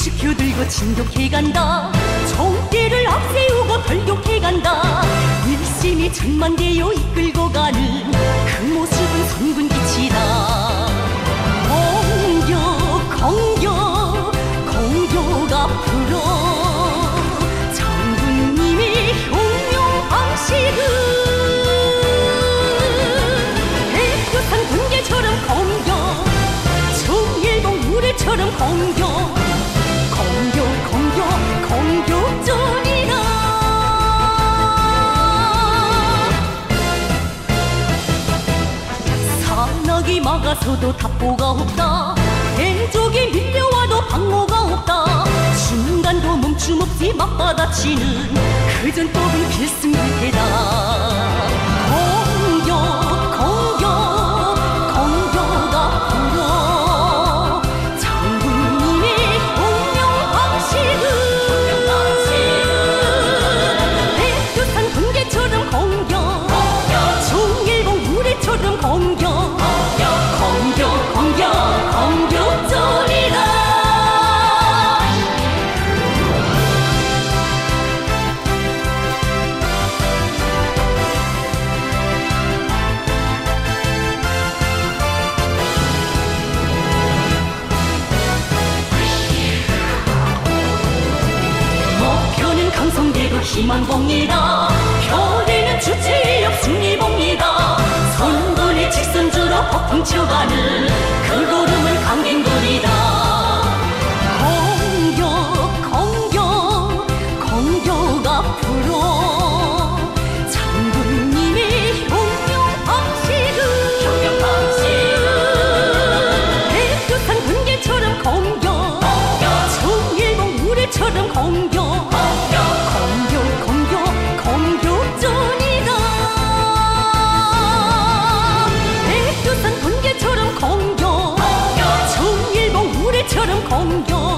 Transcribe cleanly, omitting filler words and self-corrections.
치켜들고 진격해간다. 총대를 앞세우고 돌격해간다. 일심이 천만되어 이끌고 가는 그 모습은 선군기치다. 공격 공격 공격 앞으로 장군님의 혁명 방식은 백두산 군계처럼 공격, 중일봉 우레처럼 공격. 산악이 막아서도 답보가 없다. 대적이 밀려와도 방어가 없다. 중간도 멈춤 없이 맞받아치는 그 전법은 필승부태다. 공격 공격 공격 앞으로 장군님의 혁명 방식은 백두산 군계처럼 공격, 중일봉 우레처럼 공격. 강성대도 희망봉이다. 표대는 주체력 승리봉이다. 선군의 직선주로 폭풍쳐가는 그 걸음은 강갱군이다. 공격 공격 공격 앞으로 장군님의 혁명 방식은 백두산 군계처럼 공격, 중일봉 우레처럼 공격. 공격, 중일봉 우레처럼 공격.